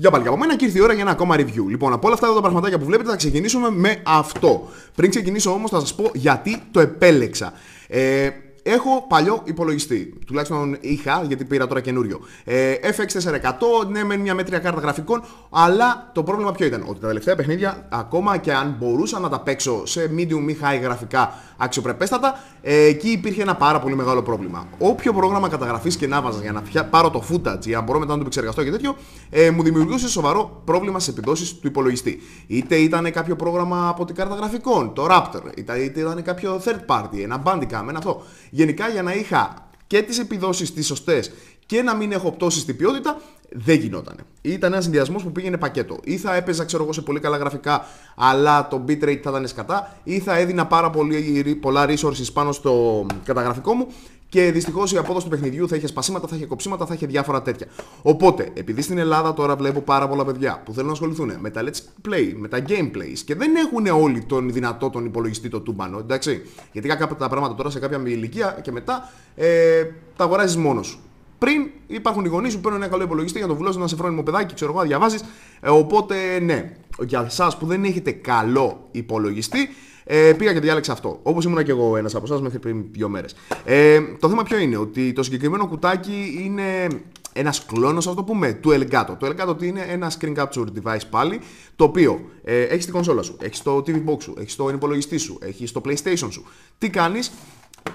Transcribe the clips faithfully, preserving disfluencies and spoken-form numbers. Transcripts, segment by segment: Γεια πάλι από μένα και ήρθε η ώρα για ένα ακόμα review. Λοιπόν, από όλα αυτά εδώ τα πραγματάκια που βλέπετε θα ξεκινήσουμε με αυτό. Πριν ξεκινήσω όμως θα σας πω γιατί το επέλεξα. Ε, έχω παλιό υπολογιστή, τουλάχιστον είχα γιατί πήρα τώρα καινούριο. Ε, εφ εξ τετρακόσια εκατό, ναι μεν μια μέτρια κάρτα γραφικών, αλλά το πρόβλημα ποιο ήταν? Ότι τα τελευταία παιχνίδια, ακόμα και αν μπορούσα να τα παίξω σε medium ή high γραφικά αξιοπρεπέστατα, ε, εκεί υπήρχε ένα πάρα πολύ μεγάλο πρόβλημα. Όποιο πρόγραμμα καταγραφής και να βάζα για να πια, πάρω το footage ή αν μπορώ μετά να το επεξεργαστώ και τέτοιο, ε, μου δημιουργούσε σοβαρό πρόβλημα στις επιδόσεις του υπολογιστή. Είτε ήταν κάποιο πρόγραμμα από την κάρτα γραφικών, το Raptor, είτε ήταν κάποιο third party, ένα bandicam, ένα αυτό. Γενικά για να είχα και τις επιδόσεις τις σωστές και να μην έχω πτώσει στην ποιότητα, δεν γινότανε. Ήταν ένας συνδυασμός που πήγαινε πακέτο. Ή θα έπαιζα, ξέρω εγώ, σε πολύ καλά γραφικά, αλλά το bitrate θα ήταν σκατά, ή θα έδινα πάρα πολύ, πολλά resources πάνω στο καταγραφικό μου και δυστυχώς η απόδοση του παιχνιδιού θα είχε σπασίματα, θα είχε κοψίματα, θα είχε διάφορα τέτοια. Οπότε, επειδή στην Ελλάδα τώρα βλέπω πάρα πολλά παιδιά που θέλουν να ασχοληθούν με τα let's play, με τα gameplays και δεν έχουν όλοι τον δυνατό τον υπολογιστή, το τούμπανο, εντάξει. Γιατί κάποια πράγματα τώρα σε κάποια ηλικία και μετά ε, τα αγοράζεις μόνος σου. Πριν υπάρχουν οι γονείς που παίρνουν ένα καλό υπολογιστή για να το βουλώσουν ένα σε φρόνιμο παιδάκι, ξέρω εγώ, να διαβάζεις. Ε, οπότε, ναι, για εσάς που δεν έχετε καλό υπολογιστή, ε, πήγα και διάλεξα αυτό. Όπως ήμουνα και εγώ ένας από εσάς μέχρι πριν δύο μέρες. Ε, το θέμα ποιο είναι? Ότι το συγκεκριμένο κουτάκι είναι ένας κλόνος, ας το πούμε, του Elgato. Το Elgato τι είναι? Ένα screen capture device πάλι, το οποίο ε, έχεις την κονσόλα σου, έχεις το τι βι box σου, έχεις τον υπολογιστή σου, έχεις το PlayStation σου. Τι κάνεις?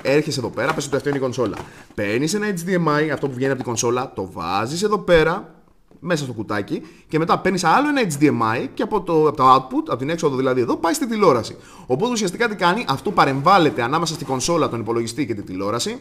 Έρχεσαι εδώ πέρα, πες ότι αυτή είναι η κονσόλα. Παίρνεις ένα έιτς ντι εμ άι, αυτό που βγαίνει από την κονσόλα, το βάζεις εδώ πέρα, μέσα στο κουτάκι, και μετά παίρνεις άλλο ένα έιτς ντι εμ άι και από το, από το output, από την έξοδο δηλαδή εδώ, πάει στη τηλεόραση. Οπότε ουσιαστικά τι κάνει? Αυτό παρεμβάλλεται ανάμεσα στην κονσόλα, τον υπολογιστή και τη τηλεόραση,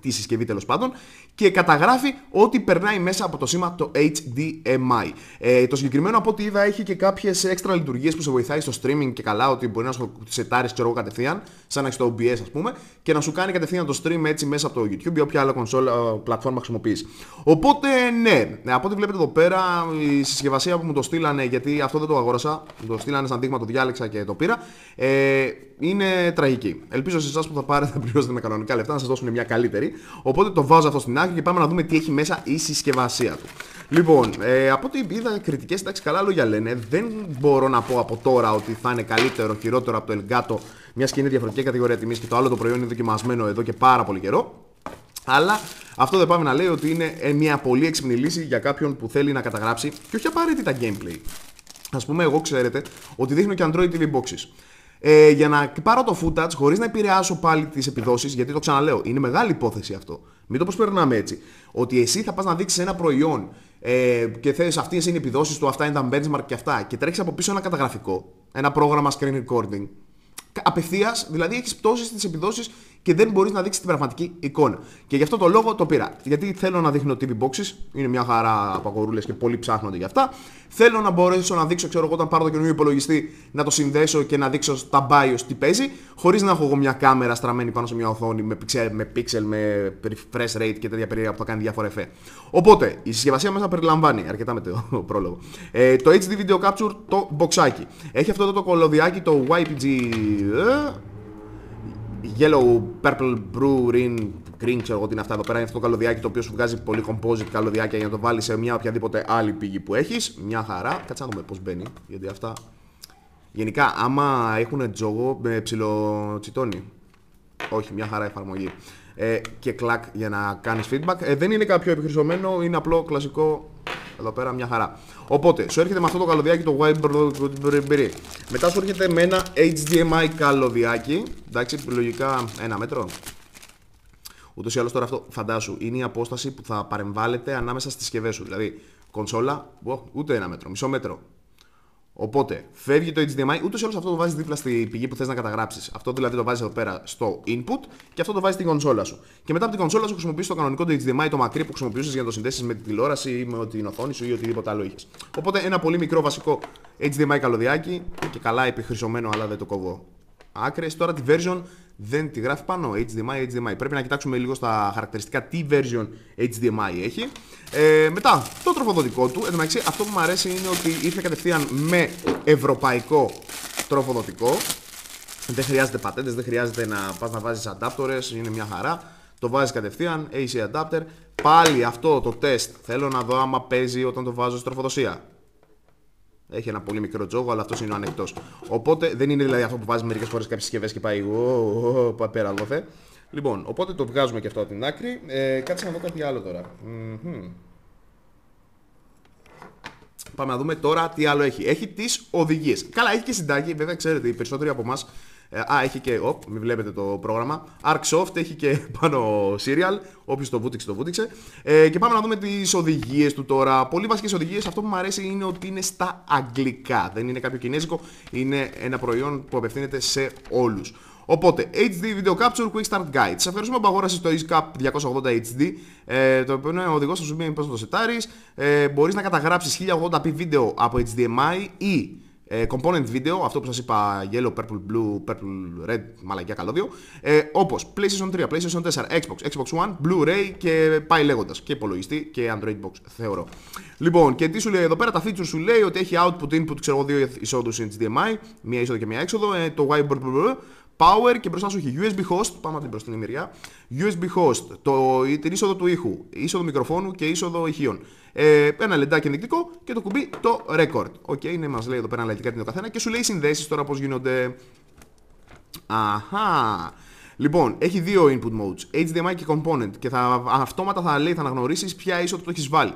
τη συσκευή τέλος πάντων, και καταγράφει ό,τι περνάει μέσα από το σήμα το έιτς ντι εμ άι. Ε, το συγκεκριμένο από ό,τι είδα έχει και κάποιες έξτρα λειτουργίες που σε βοηθάει στο streaming και καλά, ότι μπορεί να σου σετάρεις, ξέρω εγώ, κατευθείαν, σαν να έχεις το ο μπι ες ας πούμε, και να σου κάνει κατευθείαν το stream έτσι μέσα από το YouTube ή όποια άλλη κονσόλα, πλατφόρμα χρησιμοποιείς. Οπότε ναι, από ό,τι βλέπετε εδώ πέρα η συσκευασία που μου το στείλανε, γιατί αυτό δεν το αγόρασα, το στείλανε σαν δείγμα, το διάλεξα και το πήρα, ε, είναι τραγική. Ελπίζω σε εσάς που θα πάρετε να πληρώσετε με κανονικά λεφτά να σας δώσουν μια καλύτερη. Οπότε το βάζω αυτό στην άκρη και πάμε να δούμε τι έχει μέσα η συσκευασία του. Λοιπόν, ε, από ό,τι είδα κριτικές, εντάξει, καλά λόγια λένε. Δεν μπορώ να πω από τώρα ότι θα είναι καλύτερο, χειρότερο από το Elgato, μιας και είναι διαφορετική κατηγορία τιμής και το άλλο το προϊόν είναι δοκιμασμένο εδώ και πάρα πολύ καιρό. Αλλά αυτό δεν πάμε να λέει ότι είναι μια πολύ έξυπνη λύση για κάποιον που θέλει να καταγράψει και όχι απαραίτητα gameplay. Ας πούμε, εγώ ξέρετε ότι δείχνω και Android τι βι boxes. Ε, για να πάρω το footage χωρίς να επηρεάσω πάλι τις επιδόσεις, γιατί το ξαναλέω, είναι μεγάλη υπόθεση αυτό. Μην το προσπερνάμε έτσι. Ότι εσύ θα πας να δείξεις ένα προϊόν ε, και θες αυτές είναι οι επιδόσεις του, αυτά είναι τα benchmark και αυτά, και τρέχεις από πίσω ένα καταγραφικό, ένα πρόγραμμα screen recording. Απευθείας, δηλαδή έχεις πτώσεις στις επιδόσεις και δεν μπορείς να δείξεις την πραγματική εικόνα. Και γι' αυτό το λόγο το πήρα. Γιατί θέλω να δείχνω τι βι boxes, είναι μια χαρά από αγορούλες και πολλοί ψάχνονται για αυτά. Θέλω να μπορέσω να δείξω, ξέρω εγώ, όταν πάρω το καινούριο υπολογιστή, να το συνδέσω και να δείξω στα BIOS τι παίζει, χωρίς να έχω εγώ μια κάμερα στραμμένη πάνω σε μια οθόνη με pixel, με, pixel, με refresh rate και τέτοια περίεργα που θα κάνει διάφορα εφέ. Οπότε η συσκευασία μέσα περιλαμβάνει, αρκετά με το πρόλογο, ε, το έιτς ντι Video Capture, το μποξάκι. Έχει αυτό εδώ το κολοδιάκι, το γουάι πι τζι. Yellow, purple, blue, green, green, ξέρω εγώ τι είναι αυτά εδώ πέρα. Είναι αυτό το καλωδιάκι το οποίο σου βγάζει πολύ composite καλωδιάκια για να το βάλεις σε μια οποιαδήποτε άλλη πηγή που έχεις. Μια χαρά. Κάτσε να δούμε πώς μπαίνει. Γιατί αυτά γενικά άμα έχουν τζόγο με ψιλοτσιτώνει. Όχι, μια χαρά εφαρμογή. Ε, και κλακ για να κάνεις feedback. Ε, δεν είναι κάποιο επιχειρησομένο, είναι απλό κλασικό. Εδώ πέρα μια χαρά. Οπότε σου έρχεται με αυτό το καλωδιάκι το Wire. Μετά σου έρχεται με ένα έιτς ντι εμ άι καλωδιάκι. Εντάξει, λογικά ένα μέτρο. Ούτως ή άλλως τώρα αυτό φαντάσου είναι η απόσταση που θα παρεμβάλλεται ανάμεσα στις συσκευές σου. Δηλαδή κονσόλα, ούτε ένα μέτρο, μισό μέτρο. Οπότε φεύγει το έιτς ντι εμ άι, ούτως ή άλλως αυτό το βάζεις δίπλα στη πηγή που θες να καταγράψεις. Αυτό δηλαδή το βάζεις εδώ πέρα στο input και αυτό το βάζεις στην κονσόλα σου. Και μετά από την κονσόλα σου χρησιμοποιείς το κανονικό το έιτς ντι εμ άι, το μακρύ που χρησιμοποιούσες για να το συνδέσεις με την τηλεόραση ή με την οθόνη σου ή οτιδήποτε άλλο είχες. Οπότε ένα πολύ μικρό βασικό έιτς ντι εμ άι καλωδιάκι και καλά επιχρυσωμένο, αλλά δεν το κόβω άκρες. Τώρα τη version δεν τη γράφει πάνω, έιτς ντι εμ άι, έιτς ντι εμ άι. Πρέπει να κοιτάξουμε λίγο στα χαρακτηριστικά τι version έιτς ντι εμ άι έχει. Ε, μετά, το τροφοδοτικό του. Εν τω μεταξύ, αυτό που μου αρέσει είναι ότι ήρθε κατευθείαν με ευρωπαϊκό τροφοδοτικό. Δεν χρειάζεται πατέντες, δεν χρειάζεται να πας να βάζεις αντάπτορες, είναι μια χαρά. Το βάζει κατευθείαν, έι σι adapter. Πάλι αυτό το τεστ θέλω να δω άμα παίζει όταν το βάζω στροφοδοσία. Έχει ένα πολύ μικρό τζόγο, αλλά αυτός είναι ο ανεκτός. Οπότε δεν είναι δηλαδή αυτό που βάζει μερικές φορές κάποιες συσκευές και πάει «Ωωωω, πέρα δόθε». Λοιπόν, οπότε το βγάζουμε και αυτό από την άκρη. Ε, κάτσε να δω κάτι άλλο τώρα. Mm-hmm. Πάμε να δούμε τώρα τι άλλο έχει. Έχει τις οδηγίες. Καλά, έχει και συνταγή, βέβαια ξέρετε, οι περισσότεροι από εμάς. Α, έχει και, οπ, μην βλέπετε το πρόγραμμα. Arcsoft έχει και πάνω serial. Όποιος το βούτυξε, το βούτυξε. Ε, και πάμε να δούμε τις οδηγίες του τώρα. Πολύ βασικές οδηγίες. Αυτό που μου αρέσει είναι ότι είναι στα αγγλικά. Δεν είναι κάποιο κινέζικο. Είναι ένα προϊόν που απευθύνεται σε όλους. Οπότε, έιτς ντι Video Capture Quick Start Guide. Σας αφαιρούμε από αγόραση το EZCAP διακόσια ογδόντα H D, ε, το οποίο είναι ο οδηγός θα σου πει πώς το σετάρεις. Ε, μπορείς να καταγράψεις χίλια ογδόντα p βίντεο από H D M I ή ε, Component Video, αυτό που σας είπα Yellow, Purple, Blue, Purple, Red, μαλακιά καλώδιο, ε, όπως PlayStation τρία, PlayStation τέσσερα, Xbox, Xbox One, Blu-ray και πάει λέγοντας. Και υπολογιστή και Android Box θεωρώ. Λοιπόν, και τι σου λέει εδώ πέρα, τα features σου λέει ότι έχει output, input, ξέρω εγώ, δύο εισόδους H D M I, μία είσοδο και μία έξοδο, ε, το wire, Power και μπροστά σου έχει U S B host, πάμε από την μπροστινή μεριά, U S B host, το, την είσοδο του ήχου, είσοδο μικροφόνου και είσοδο ηχείων. Ε, ένα λεντάκι ενδεικτικό και το κουμπί το record. Οκ, okay, ναι, μας λέει εδώ πέρα αναλυτικά την ο καθένα και σου λέει συνδέσεις τώρα πώς γίνονται. Αχα. Λοιπόν, έχει δύο input modes, H D M I και component και θα, αυτόματα θα λέει, θα αναγνωρίσεις ποια είσοδο το έχεις βάλει.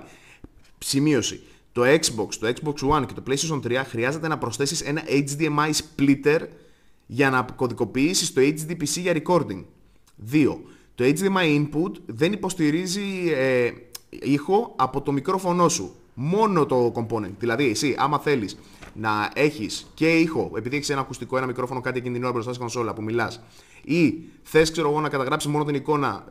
Σημείωση. Το Xbox, το Xbox One και το PlayStation τρία χρειάζεται να προσθέσεις ένα H D M I splitter για να κωδικοποιήσεις το H D P C για recording. δύο. Το H D M I input δεν υποστηρίζει ε, ήχο από το μικρόφωνο σου. Μόνο το component. Δηλαδή εσύ άμα θέλεις να έχεις και ήχο, επειδή έχεις ένα ακουστικό, ένα μικρόφωνο, κάτι εκείνη την ώρα μπροστά στην κονσόλα που μιλάς, ή θες ξέρω εγώ να καταγράψεις μόνο την εικόνα,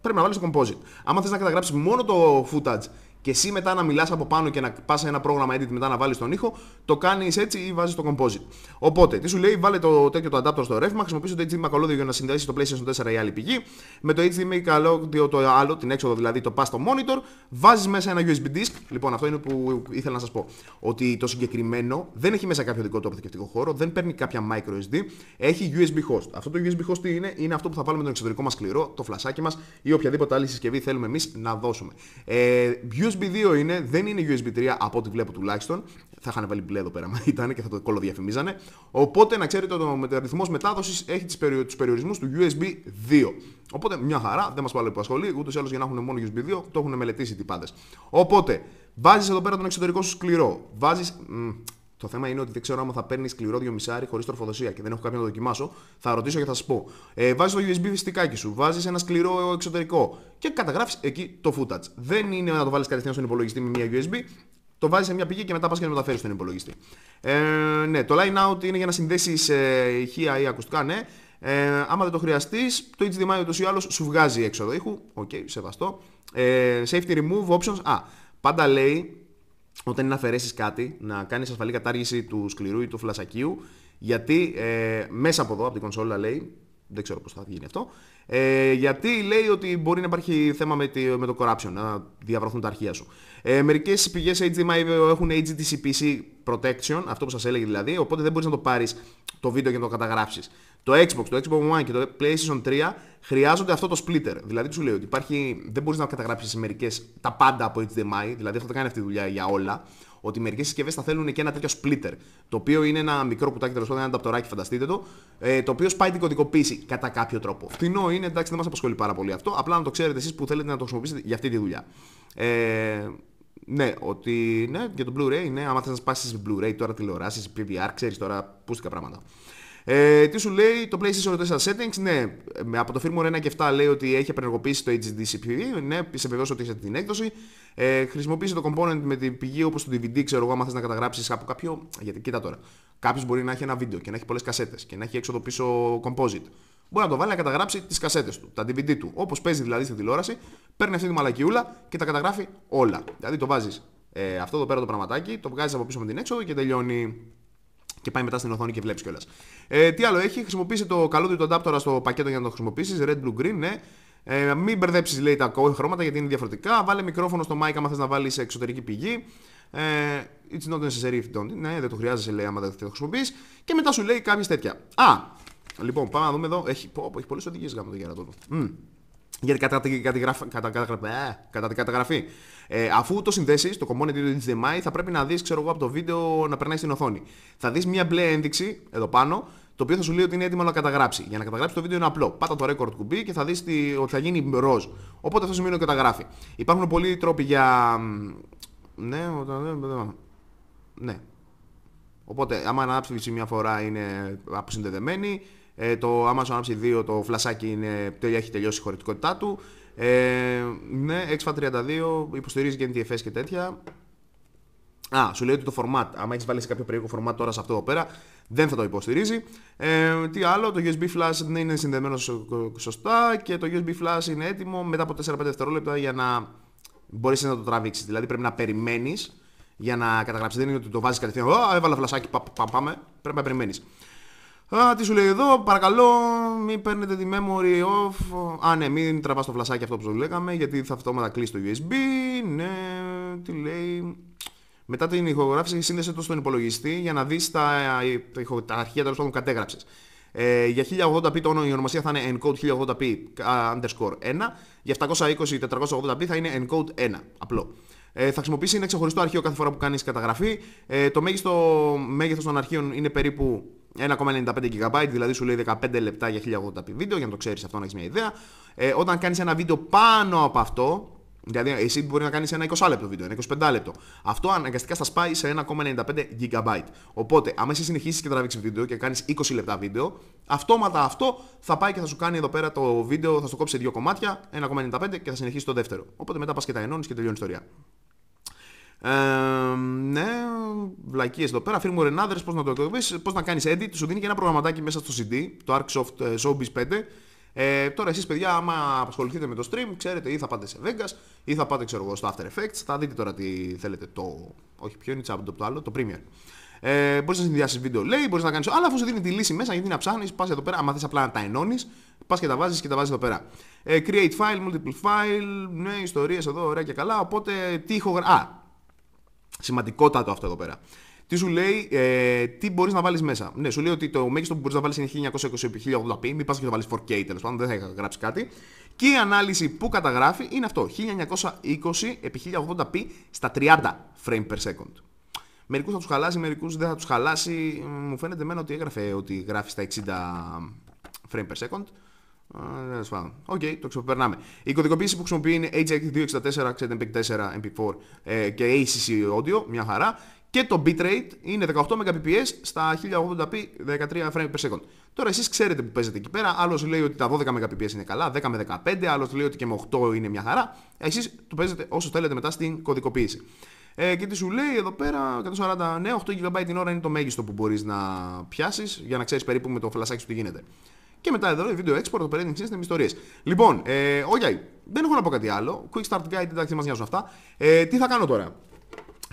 πρέπει να βάλεις το composite. Άμα θες να καταγράψεις μόνο το footage και εσύ μετά να μιλάς από πάνω και να πας σε ένα πρόγραμμα edit μετά να βάλεις τον ήχο, το κάνεις έτσι ή βάζεις το composite. Οπότε, τι σου λέει, βάλε το τέτοιο το adapter στο ρεύμα, χρησιμοποιήσεις το H D M I καλώδιο για να συνδέσεις το PlayStation τέσσερα ή άλλη πηγή, με το H D M I καλώδιο το άλλο, την έξοδο δηλαδή το πας στο monitor, βάζεις μέσα ένα U S B disk, λοιπόν αυτό είναι που ήθελα να σας πω, ότι το συγκεκριμένο δεν έχει μέσα κάποιο δικό του αποθηκευτικό χώρο, δεν παίρνει κάποια micro ες ντι, έχει U S B host. Αυτό το U S B host τι είναι, είναι αυτό που θα βάλουμε τον εξωτερικό μας σκληρό, το φλασάκι μας ή οποιαδήποτε άλλη συσκευή θέλουμε εμείς να δώσουμε. Ε, U S B δύο είναι, δεν είναι U S B τρία από ό,τι βλέπω τουλάχιστον. Θα είχαν βάλει μπλε εδώ πέρα, μα ήταν και θα το κολοδιαφημίζανε. Οπότε να ξέρετε ότι ο αριθμός μετάδοσης έχει τους περιορισμούς του U S B δύο. Οπότε μια χαρά, δεν μας πάλι απασχολεί, ούτως ή άλλως για να έχουν μόνο U S B δύο, το έχουν μελετήσει οι πάντες. Οπότε βάζεις εδώ πέρα τον εξωτερικό σου σκληρό. Βάζεις. Μ, το θέμα είναι ότι δεν ξέρω άμα θα παίρνει σκληρό δυόμισι χωρίς τροφοδοσία και δεν έχω κάποιον να το δοκιμάσω. Θα ρωτήσω και θα σας πω. Ε, βάζεις το U S B φιστικάκι σου, βάζεις ένα σκληρό εξωτερικό και καταγράφεις εκεί το footage. Δεν είναι να το βάλεις κατευθείαν στον υπολογιστή με μια U S B, το βάζεις σε μια πηγή και μετά πας και το μεταφέρεις στον υπολογιστή. Ε, ναι, το line out είναι για να συνδέσεις ε, ηχεία ή ακουστικά, ναι. Ε, άμα δεν το χρειαστείς, το H D M I ούτως ή άλλως σου βγάζει έξοδο ήχου. Οκ, okay, σεβαστό. Ε, safety remove options. Α, πάντα λέει. Όταν είναι να αφαιρέσεις κάτι, να κάνεις ασφαλή κατάργηση του σκληρού ή του φλασσακίου, γιατί ε, μέσα από εδώ, από την κονσόλα λέει, δεν ξέρω πώς θα γίνει αυτό, ε, γιατί λέει ότι μπορεί να υπάρχει θέμα με, τη, με το corruption, να διαβραθούν τα αρχεία σου. Ε, μερικές πηγές H D M I έχουν H D C P protection, αυτό που σας έλεγε δηλαδή, οπότε δεν μπορείς να το πάρεις το βίντεο και να το καταγράψεις. Το Xbox, το Xbox One και το PlayStation τρία χρειάζονται αυτό το splitter. Δηλαδή σου λέει ότι υπάρχει, δεν μπορείς να καταγράψεις μερικές τα πάντα από H D M I, δηλαδή αυτό θα κάνει αυτή τη δουλειά για όλα, ότι μερικές συσκευές θα θέλουν και ένα τέτοιο splitter, το οποίο είναι ένα μικρό κουτάκι, τέλος πάντων, ένα ταπτοράκι, φανταστείτε το, το οποίο σπάει την κωδικοποίηση κατά κάποιο τρόπο. Φτηνό είναι, εντάξει, δεν μας απασχολεί πάρα πολύ αυτό, απλά να το ξέρετε εσείς που θέλετε να το χρησιμοποιήσετε για αυτή τη δουλειά. Ε, ναι, ότι, ναι, για το Blu-ray, ναι, άμα θες να σπάσεις Blu-ray, τώρα τηλεοράσεις, P V R, ξέρεις τώρα πούστικα πράγματα. Ε, τι σου λέει το PlayStation τέσσερα settings, ναι, από το firmware ένα και επτά λέει ότι έχει απενεργοποιήσει το H D C P, ναι, σε βεβαιώσω ότι έχει την έκδοση. Ε, χρησιμοποίησε το component με την πηγή όπως το D V D, ξέρω εγώ, άμα θες να καταγράψεις από κάποιο, γιατί κοίτα τώρα, κάποιος μπορεί να έχει ένα βίντεο και να έχει πολλές κασέτες και να έχει έξοδο πίσω composite. Μπορεί να το βάλει να καταγράψει τις κασέτες του, τα D V D του, όπως παίζει δηλαδή στη τηλεόραση, παίρνει αυτή τη μαλακιούλα και τα καταγράφει όλα. Δηλαδή το βάζεις ε, αυτό εδώ πέρα το πραγματάκι, το βγάζεις από πίσω με την έξοδο και τελειώνει. Και πάει μετά στην οθόνη και βλέπεις κιόλας. Ε, τι άλλο έχει, χρησιμοποιήσει το καλώδιο του adapter στο πακέτο για να το χρησιμοποιήσεις. Red, blue, green, ναι. Ε, μην μπερδέψεις λέει τα χρώματα γιατί είναι διαφορετικά. Βάλε μικρόφωνο στο mic άμα θες να βάλεις εξωτερική πηγή. Ε, it's not necessary if don't. Ναι, δεν το χρειάζεσαι λέει άμα δεν το χρησιμοποιείς. Και μετά σου λέει κάποιες τέτοια. Α, λοιπόν, πάμε να δούμε εδώ. Έχει, πω, πω, έχει πολλές οδηγίες γάμο το γερατό του. Mm. Γιατί κατά την καταγραφή, κατά, κατά, κατά, καταγραφή ε, αφού το συνδέσεις, το κομμόνι του έιτς ντι εμ άι, θα πρέπει να δεις, ξέρω εγώ, από το βίντεο να περνάει στην οθόνη. Θα δεις μια μπλε ένδειξη εδώ πάνω, το οποίο θα σου λέει ότι είναι έτοιμο να καταγράψει. Για να καταγράψει το βίντεο είναι απλό. Πάτα το record κουμπί και θα δεις τι, ότι θα γίνει ροζ. Οπότε αυτό σημαίνει ότι καταγράφει. Υπάρχουν πολλοί τρόποι για... Ναι, ναι. Οπότε, άμα ανάψει μια φορά είναι αποσυνδεδεμένη. Ε, το άμα σου ανάψει δύο το φλασάκι είναι, έχει τελειώσει η χωρητικότητά του. Ε, ναι, εξ φατ τριάντα δύο, υποστηρίζει και εν τι εφ ες και τέτοια. Α, σου λέει ότι το format, άμα έχεις βάλει σε κάποιο περίεργο format τώρα σε αυτό εδώ πέρα, δεν θα το υποστηρίζει. Ε, τι άλλο, το γιου ες μπι flash δεν είναι συνδεμένο σωστά και το γιου ες μπι flash είναι έτοιμο μετά από τέσσερα πέντε δευτερόλεπτα για να μπορείς να το τραβήξεις. Δηλαδή πρέπει να περιμένεις για να καταγράψεις. Δεν είναι ότι το βάζεις κατευθείαν. Α, έβαλα φλασάκι, πα, πα, πάμε. Πρέπει να περιμένεις. Α, τι σου λέει εδώ, παρακαλώ μην παίρνετε τη memory off. Α, ναι, μην τραβάς το φλασάκι αυτό που σου λέγαμε, γιατί θα αυτόματα κλείσει το γιου ες μπι. Ναι, τι λέει. Μετά την ηχογράφηση σύνδεσε το στον υπολογιστή για να δεις τα, τα αρχεία τέλος πάντων που κατέγραψες. Ε, για χίλια ογδόντα πι το όνομα, η ονομασία θα είναι encode χίλια ογδόντα πι underscore ένα. Για επτακόσια είκοσι τετρακόσια ογδόντα πι θα είναι encode ένα. Απλό. Ε, θα χρησιμοποιήσει ένα ξεχωριστό αρχείο κάθε φορά που κάνεις καταγραφή. Ε, το μέγιστο μέγεθος των αρχείων είναι περίπου ένα κόμμα ενενήντα πέντε τζι μπι, δηλαδή σου λέει δεκαπέντε λεπτά για χίλια ογδόντα πι βίντεο, για να το ξέρεις αυτό, να έχεις μια ιδέα. Ε, όταν κάνεις ένα βίντεο πάνω από αυτό, δηλαδή εσύ μπορεί να κάνεις ένα είκοσι λεπτό βίντεο, ένα είκοσι πέντε λεπτό, αυτό αναγκαστικά θα σπάει σε ένα κόμμα ενενήντα πέντε τζι μπι. Οπότε, άμα εσύ συνεχίσεις και τραβήξεις βίντεο και κάνεις είκοσι λεπτά βίντεο, αυτόματα αυτό θα πάει και θα σου κάνει εδώ πέρα το βίντεο, θα σου κόψει σε δύο κομμάτια, ένα κόμμα ενενήντα πέντε και θα συνεχίσει το δεύτερο. Οπότε μετά πας και τα ενώνεις και τελειώνει η ιστορία. Ε, ναι, βλακίες εδώ πέρα. Φίρμουρ ενάδρες, πώς να το εκδοκιμήσεις, πώς να κάνεις edit. Σου δίνει και ένα προγραμματάκι μέσα στο σι ντι, το Arcsoft Showbiz πέντε. Ε, τώρα εσείς παιδιά, άμα απασχοληθείτε με το stream, ξέρετε, ή θα πάτε σε Vegas ή θα πάτε, ξέρω εγώ, στο After Effects. Θα δείτε τώρα τι θέλετε. Το... Όχι, ποιο είναι τσάπτο, το άλλο, το Premiere. Ε, μπορείς να συνδυάσεις βίντεο, λέει, μπορείς να κάνεις. Αλλά αφού σου δίνει τη λύση μέσα, γιατί να ψάχνεις, πας εδώ πέρα. Άμα θες απλά να τα ενώνεις, πας και τα βάζεις και τα βάζεις εδώ πέρα. Ε, create file, multiple file, ναι, ιστορίες εδώ, ωραία και καλά. Οπότε τι ηχογραφία. Σημαντικότατο αυτό εδώ πέρα. Τι σου λέει, ε, τι μπορείς να βάλεις μέσα. Ναι, σου λέει ότι το μέγιστο που μπορείς να βάλεις είναι χίλια εννιακόσια είκοσι επί χίλια ογδόντα πι, μην πας και το βάλεις φορ κέι τέλος πάντων, δεν θα γράψει κάτι. Και η ανάλυση που καταγράφει είναι αυτό, χίλια εννιακόσια είκοσι επί χίλια ογδόντα πι στα τριάντα frame per second. Μερικούς θα τους χαλάσει, μερικούς δεν θα τους χαλάσει. Μου φαίνεται εμένα ότι έγραφε ότι γράφει στα εξήντα frame per second. Οκ, okay, το ξεπερνάμε. Η κωδικοποίηση που χρησιμοποιεί είναι έιτς εξ διακόσια εξήντα τέσσερα, ικς εμ πι ι τζι τέσσερα, εμ πι φορ ε, και έι σι σι Audio, μια χαρά. Και το bitrate είναι δεκαοκτώ μέγκαμπιτ περ σεκόντ στα χίλια ογδόντα πι, δεκατρία frames per second. Τώρα εσείς ξέρετε που παίζετε εκεί πέρα. Άλλος λέει ότι τα δώδεκα μέγκαμπιτ περ σεκόντ είναι καλά, δέκα με δεκαπέντε, άλλος λέει ότι και με οκτώ είναι μια χαρά. Εσείς το παίζετε όσο θέλετε μετά στην κωδικοποίηση. Ε, και τι σου λέει εδώ πέρα, εκατόν σαράντα, ναι, οκτώ τζι μπι την ώρα είναι το μέγιστο που μπορείς να πιάσεις, για να ξέρεις περίπου με το φλασάκι σου τι γίνεται. Και μετά εδώ το βίντεο export, το operating system, ιστορίες. Λοιπόν, ε, okay, δεν έχω να πω κάτι άλλο. Quick start guide, εντάξει, μας νοιάζουν αυτά. Ε, τι θα κάνω τώρα.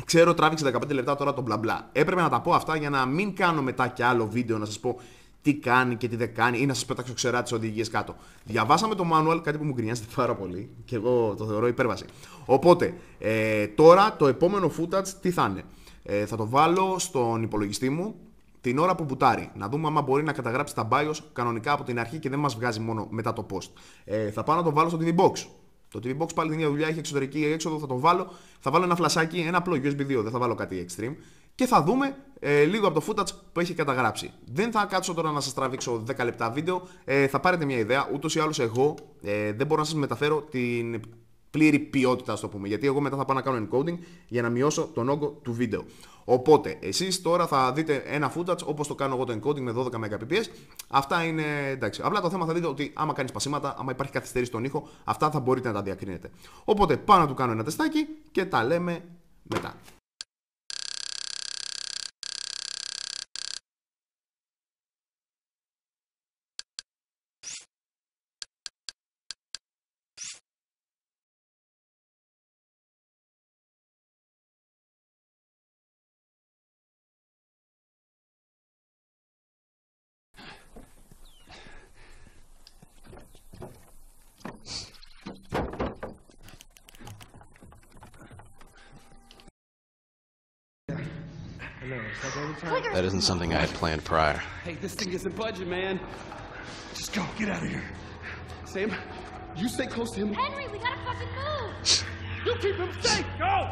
Ξέρω, τράβηξε δεκαπέντε λεπτά τώρα το μπλα μπλα. Έπρεπε να τα πω αυτά για να μην κάνω μετά και άλλο βίντεο να σας πω τι κάνει και τι δεν κάνει ή να σας πετάξω ξερά τις οδηγίες κάτω. Διαβάσαμε το manual, κάτι που μου γκρινιάζεται πάρα πολύ και εγώ το θεωρώ υπέρβαση. Οπότε, ε, τώρα το επόμενο footage τι θα είναι. Ε, θα το βάλω στον υπολογιστή μου. Την ώρα που μπουτάρει, να δούμε άμα μπορεί να καταγράψει τα BIOS κανονικά από την αρχή και δεν μας βγάζει μόνο μετά το post. Ε, θα πάω να το βάλω στο τι βι Box. Το τι βι Box πάλι την ίδια δουλειά, έχει εξωτερική έξοδο, θα το βάλω. Θα βάλω ένα φλασάκι, ένα απλό γιου ες μπι δύο, δεν θα βάλω κάτι extreme. Και θα δούμε ε, λίγο από το footage που έχει καταγράψει. Δεν θα κάτσω τώρα να σας τραβήξω δέκα λεπτά βίντεο, ε, θα πάρετε μια ιδέα. Ούτως ή άλλως εγώ ε, δεν μπορώ να σας μεταφέρω την πλήρη ποιότητα, ας το πούμε, γιατί εγώ μετά θα πάω να κάνω encoding για να μειώσω τον όγκο του βίντεο. Οπότε, εσείς τώρα θα δείτε ένα footage όπως το κάνω εγώ το encoding με δώδεκα μέγκαμπιτ περ σεκόντ. Αυτά είναι εντάξει. Απλά το θέμα θα δείτε ότι άμα κάνεις πασίματα, άμα υπάρχει καθυστέρηση στον ήχο, αυτά θα μπορείτε να τα διακρίνετε. Οπότε, πάω να του κάνω ένα τεστάκι και τα λέμε μετά. That isn't something I had planned prior. Hey, this thing isn't budging, man. Just go, get out of here. Sam, You stay close to him. Henry, we gotta fucking move. You keep him safe. Go.